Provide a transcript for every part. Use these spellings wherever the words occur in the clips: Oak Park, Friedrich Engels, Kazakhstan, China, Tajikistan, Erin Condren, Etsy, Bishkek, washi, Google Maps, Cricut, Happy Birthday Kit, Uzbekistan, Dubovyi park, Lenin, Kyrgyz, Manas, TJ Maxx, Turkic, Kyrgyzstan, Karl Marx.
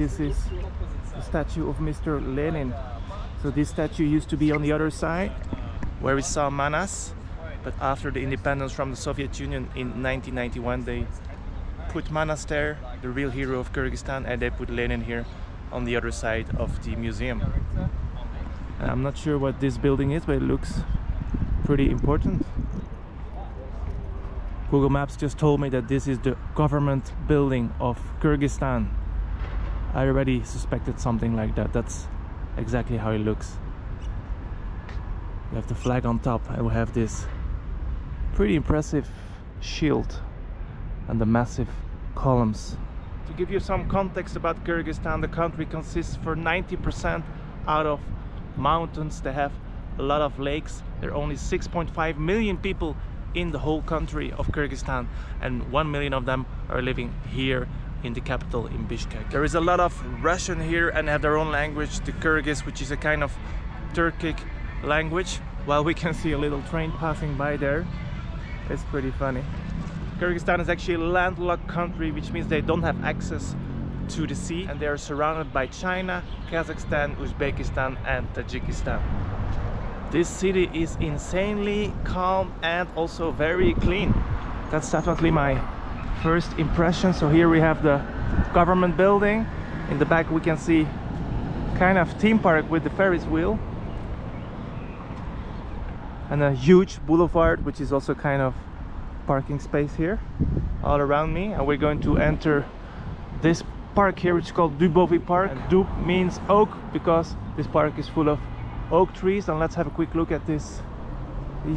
This is the statue of Mr. Lenin. So this statue used to be on the other side, where we saw Manas, but after the independence from the Soviet Union in 1991, they put Manas there, the real hero of Kyrgyzstan, and they put Lenin here on the other side of the museum. I'm not sure what this building is, but it looks pretty important. Google Maps just told me that this is the government building of Kyrgyzstan. I already suspected something like that. That's exactly how it looks. You have the flag on top, and we have this pretty impressive shield and the massive columns. To give you some context about Kyrgyzstan, the country consists for 90% out of mountains. They have a lot of lakes. There are only 6.5 million people in the whole country of Kyrgyzstan, and 1 million of them are living here in the capital in Bishkek. There is a lot of Russian here and have their own language, the Kyrgyz, which is a kind of Turkic language. While we can see a little train passing by there, it's pretty funny. Kyrgyzstan is actually a landlocked country, which means they don't have access to the sea, and they are surrounded by China, Kazakhstan, Uzbekistan and Tajikistan. This city is insanely calm and also very clean. That's definitely my first impression. So here we have the government building. In the back we can see kind of theme park with the Ferris wheel. And a huge boulevard, which is also kind of parking space here all around me. And we're going to enter this park here, which is called Dubovyi Park. And Dub means oak, because this park is full of oak trees. And let's have a quick look at this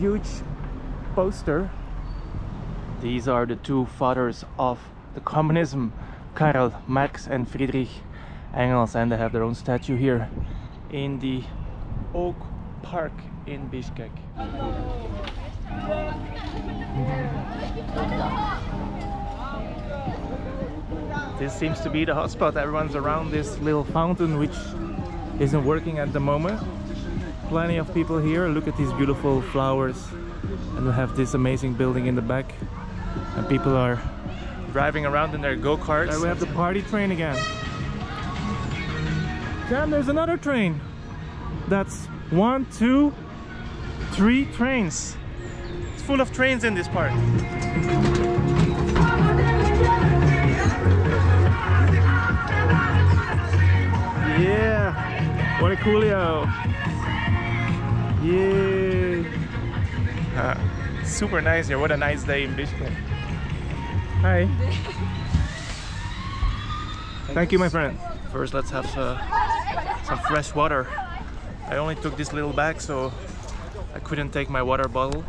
huge poster. These are the two fathers of the communism, Karl Marx and Friedrich Engels, and they have their own statue here in the Oak Park in Bishkek. This seems to be the hotspot. Everyone's around this little fountain, which isn't working at the moment. Plenty of people here. Look at these beautiful flowers, and we have this amazing building in the back, and people are driving around in their go-karts. There we have the party train again. Damn, there's another train. That's 1, 2, 3 trains. It's full of trains in this park. Yeah, what a coolio. Yeah, super nice here. What a nice day in Bishkek. Hi. Thank you, my friend. First, let's have some fresh water. I only took this little bag, so I couldn't take my water bottle.